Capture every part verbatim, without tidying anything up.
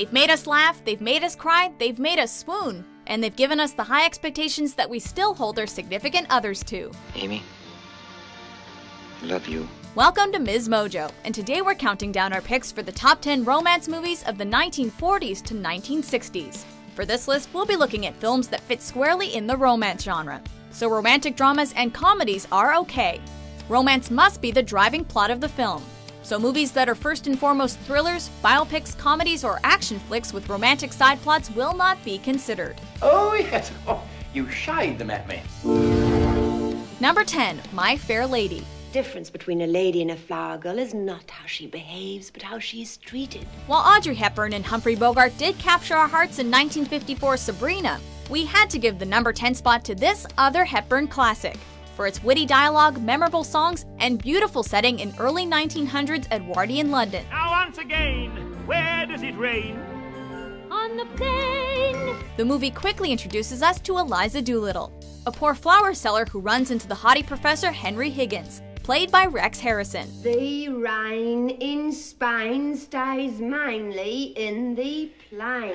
They've made us laugh, they've made us cry, they've made us swoon, and they've given us the high expectations that we still hold our significant others to. Amy, love you. Welcome to Miz Mojo, and today we're counting down our picks for the top ten romance movies of the nineteen forties to nineteen sixties. For this list, we'll be looking at films that fit squarely in the romance genre. So romantic dramas and comedies are okay. Romance must be the driving plot of the film. So movies that are first and foremost thrillers, biopics, comedies, or action flicks with romantic side plots will not be considered. Oh yes, oh, you shied them at me. Number ten, My Fair Lady. The difference between a lady and a flower girl is not how she behaves, but how she is treated. While Audrey Hepburn and Humphrey Bogart did capture our hearts in nineteen fifty-four's Sabrina, we had to give the number ten spot to this other Hepburn classic, for its witty dialogue, memorable songs, and beautiful setting in early nineteen hundreds Edwardian London. Now once again, where does it rain? On the plain. The movie quickly introduces us to Eliza Doolittle, a poor flower seller who runs into the haughty Professor Henry Higgins, played by Rex Harrison. The rain in Spain stays mainly in the plain.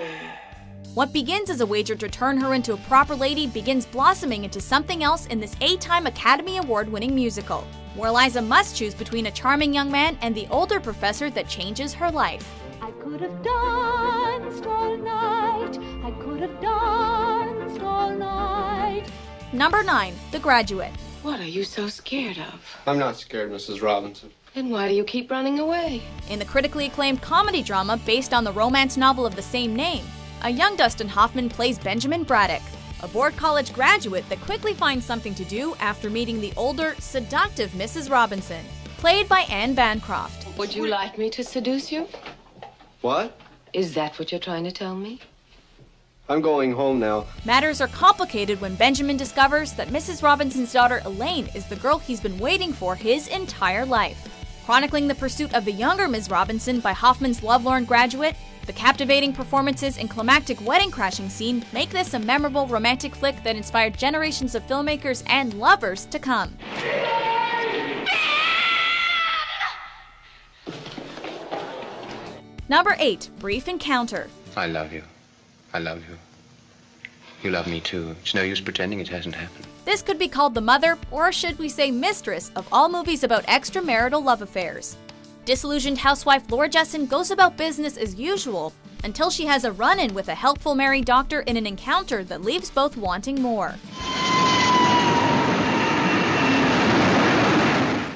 What begins as a wager to turn her into a proper lady begins blossoming into something else in this eight-time Academy Award-winning musical, where Eliza must choose between a charming young man and the older professor that changes her life. I could have danced all night. I could have danced all night. Number nine, The Graduate. What are you so scared of? I'm not scared, Missus Robinson. Then why do you keep running away? In the critically acclaimed comedy drama based on the romance novel of the same name, a young Dustin Hoffman plays Benjamin Braddock, a bored college graduate that quickly finds something to do after meeting the older, seductive Missus Robinson, played by Anne Bancroft. Would you like me to seduce you? What? Is that what you're trying to tell me? I'm going home now. Matters are complicated when Benjamin discovers that Missus Robinson's daughter Elaine is the girl he's been waiting for his entire life. Chronicling the pursuit of the younger Miz Robinson by Hoffman's lovelorn graduate, the captivating performances and climactic wedding crashing scene make this a memorable romantic flick that inspired generations of filmmakers and lovers to come. Number eight, Brief Encounter. I love you. I love you. You love me too. It's no use pretending it hasn't happened. This could be called the mother, or should we say mistress, of all movies about extramarital love affairs. Disillusioned housewife Laura Jesson goes about business as usual until she has a run-in with a helpful married doctor in an encounter that leaves both wanting more.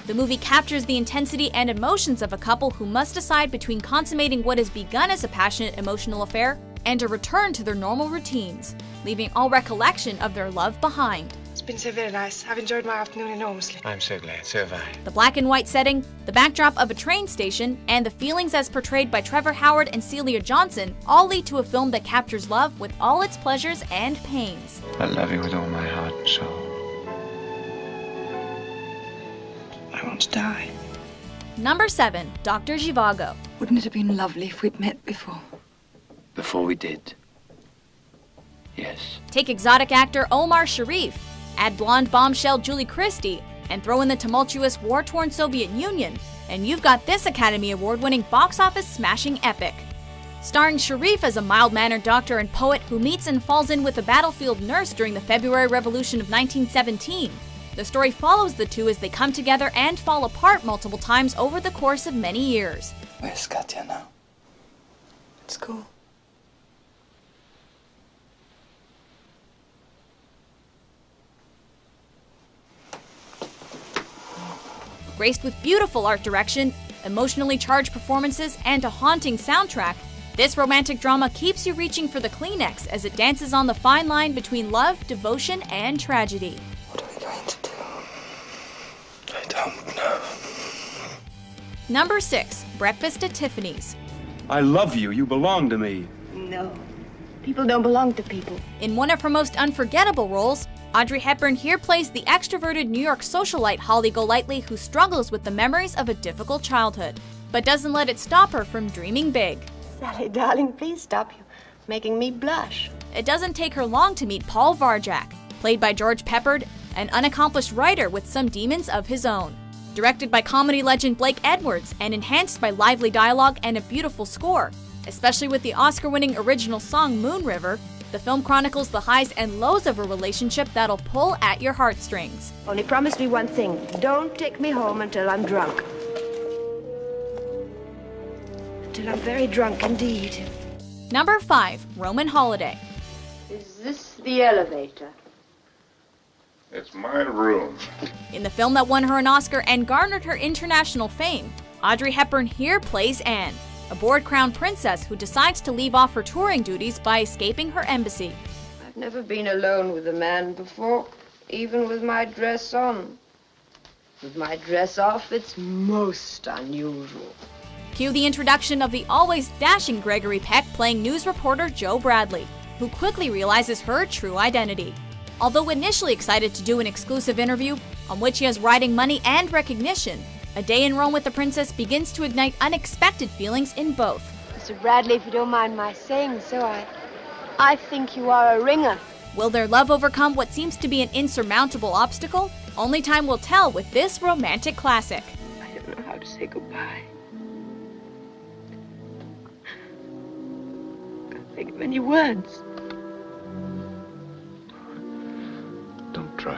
The movie captures the intensity and emotions of a couple who must decide between consummating what has begun as a passionate emotional affair and a return to their normal routines, leaving all recollection of their love behind. It's been so very nice. I've enjoyed my afternoon enormously. I'm so glad, so have I. The black and white setting, the backdrop of a train station, and the feelings as portrayed by Trevor Howard and Celia Johnson all lead to a film that captures love with all its pleasures and pains. I love you with all my heart and soul. I want to die. Number seven, Doctor Zhivago. Wouldn't it have been lovely if we'd met before? Before we did, yes. Take exotic actor Omar Sharif, add blonde bombshell Julie Christie, and throw in the tumultuous war-torn Soviet Union, and you've got this Academy Award-winning box office smashing epic. Starring Sharif as a mild-mannered doctor and poet who meets and falls in with a battlefield nurse during the February Revolution of nineteen seventeen, the story follows the two as they come together and fall apart multiple times over the course of many years. Where's Katya now? At school. Graced with beautiful art direction, emotionally charged performances, and a haunting soundtrack, this romantic drama keeps you reaching for the Kleenex as it dances on the fine line between love, devotion, and tragedy. What are we going to do? I don't know. Number six, Breakfast at Tiffany's. I love you. You belong to me. No, people don't belong to people. In one of her most unforgettable roles, Audrey Hepburn here plays the extroverted New York socialite Holly Golightly, who struggles with the memories of a difficult childhood, but doesn't let it stop her from dreaming big. Sally, darling, please stop. You making me blush. It doesn't take her long to meet Paul Varjak, played by George Peppard, an unaccomplished writer with some demons of his own. Directed by comedy legend Blake Edwards and enhanced by lively dialogue and a beautiful score, Especially with the Oscar-winning original song Moon River, the film chronicles the highs and lows of a relationship that'll pull at your heartstrings. Only promise me one thing, don't take me home until I'm drunk. Until I'm very drunk indeed. Number five, Roman Holiday. Is this the elevator? It's my room. In the film that won her an Oscar and garnered her international fame, Audrey Hepburn here plays Anne, a bored crown princess who decides to leave off her touring duties by escaping her embassy. I've never been alone with a man before, even with my dress on. With my dress off, it's most unusual. Cue the introduction of the always dashing Gregory Peck playing news reporter Joe Bradley, who quickly realizes her true identity. Although initially excited to do an exclusive interview on which he has riding money and recognition, a day in Rome with the princess begins to ignite unexpected feelings in both. Mister Bradley, if you don't mind my saying so, I, I think you are a ringer. Will their love overcome what seems to be an insurmountable obstacle? Only time will tell with this romantic classic. I don't know how to say goodbye. I can't think of any words. Don't try.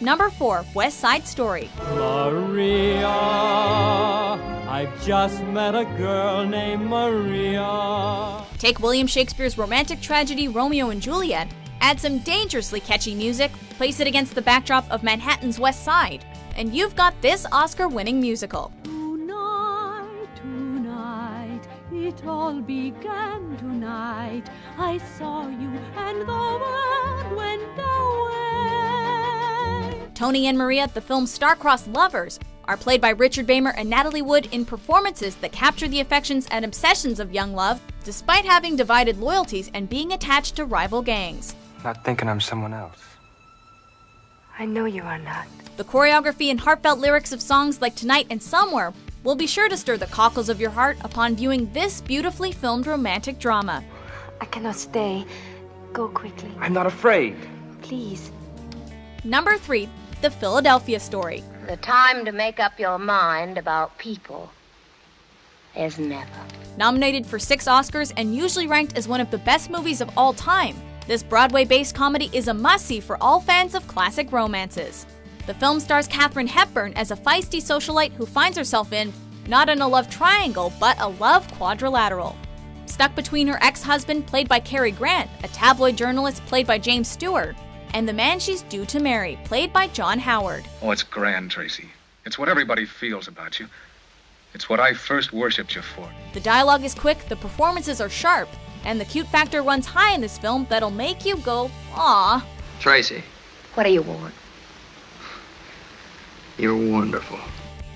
Number four, West Side Story. Maria, I've just met a girl named Maria. Take William Shakespeare's romantic tragedy Romeo and Juliet, add some dangerously catchy music, place it against the backdrop of Manhattan's West Side, and you've got this Oscar-winning musical. Tonight, tonight, it all began tonight. I saw you and the world went away. Tony and Maria, the film's star-crossed lovers, are played by Richard Boehmer and Natalie Wood in performances that capture the affections and obsessions of young love, despite having divided loyalties and being attached to rival gangs. Not thinking I'm someone else. I know you are not. The choreography and heartfelt lyrics of songs like Tonight and Somewhere will be sure to stir the cockles of your heart upon viewing this beautifully filmed romantic drama. I cannot stay. Go quickly. I'm not afraid. Please. Number three, The Philadelphia Story. The time to make up your mind about people is never. Nominated for six Oscars and usually ranked as one of the best movies of all time, this Broadway-based comedy is a must-see for all fans of classic romances. The film stars Katharine Hepburn as a feisty socialite who finds herself in not in a love triangle, but a love quadrilateral. Stuck between her ex-husband, played by Cary Grant, a tabloid journalist played by James Stewart, and the man she's due to marry, played by John Howard. Oh, it's grand, Tracy. It's what everybody feels about you. It's what I first worshipped you for. The dialogue is quick, the performances are sharp, and the cute factor runs high in this film that'll make you go, aw. Tracy. What do you want? You're wonderful.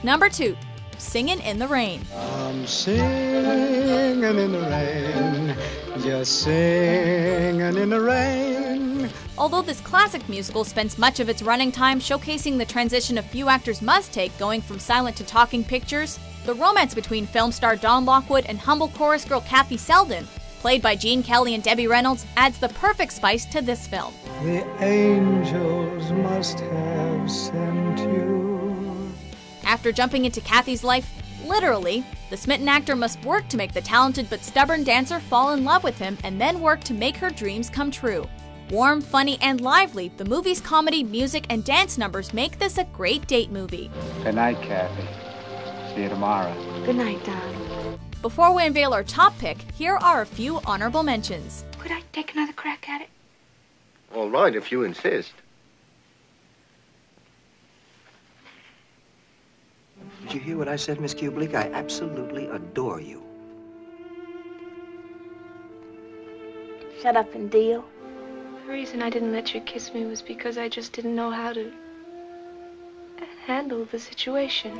Number two, Singin' in the Rain. I'm singin' in the rain, just singin' in the rain. Although this classic musical spends much of its running time showcasing the transition a few actors must take going from silent to talking pictures, the romance between film star Don Lockwood and humble chorus girl Kathy Selden, played by Gene Kelly and Debbie Reynolds, adds the perfect spice to this film. The angels must have sent you. After jumping into Kathy's life, literally, the smitten actor must work to make the talented but stubborn dancer fall in love with him and then work to make her dreams come true. Warm, funny, and lively, the movie's comedy, music, and dance numbers make this a great date movie. Good night, Kathy. See you tomorrow. Good night, Don. Before we unveil our top pick, here are a few honorable mentions. Could I take another crack at it? All right, if you insist. Did you hear what I said, Miss Kubelik? I absolutely adore you. Shut up and deal. The reason I didn't let you kiss me was because I just didn't know how to handle the situation.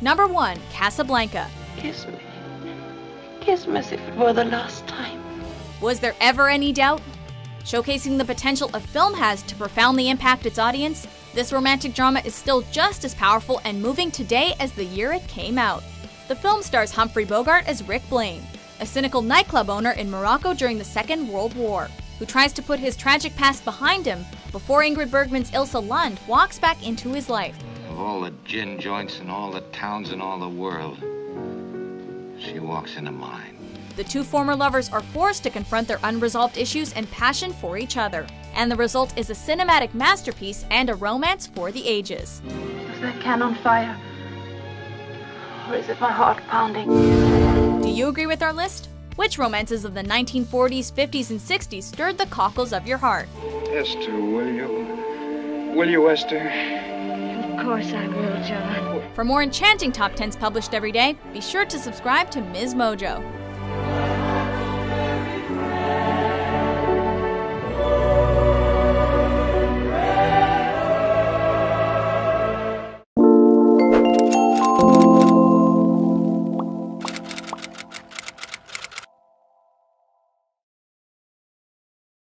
Number one, Casablanca. Kiss me. Kiss me as if it were the last time. Was there ever any doubt? Showcasing the potential a film has to profoundly impact its audience, this romantic drama is still just as powerful and moving today as the year it came out. The film stars Humphrey Bogart as Rick Blaine, a cynical nightclub owner in Morocco during the Second World War, who tries to put his tragic past behind him before Ingrid Bergman's Ilsa Lund walks back into his life. of all the gin joints in all the towns in all the world, she walks into mine. The two former lovers are forced to confront their unresolved issues and passion for each other. And the result is a cinematic masterpiece and a romance for the ages. Is that can on fire? Or is it my heart pounding? Do you agree with our list? Which romances of the nineteen forties, fifties, and sixties stirred the cockles of your heart? Esther, will you? Will you, Esther? Of course I will, John. For more enchanting top tens published every day, be sure to subscribe to Miz Mojo.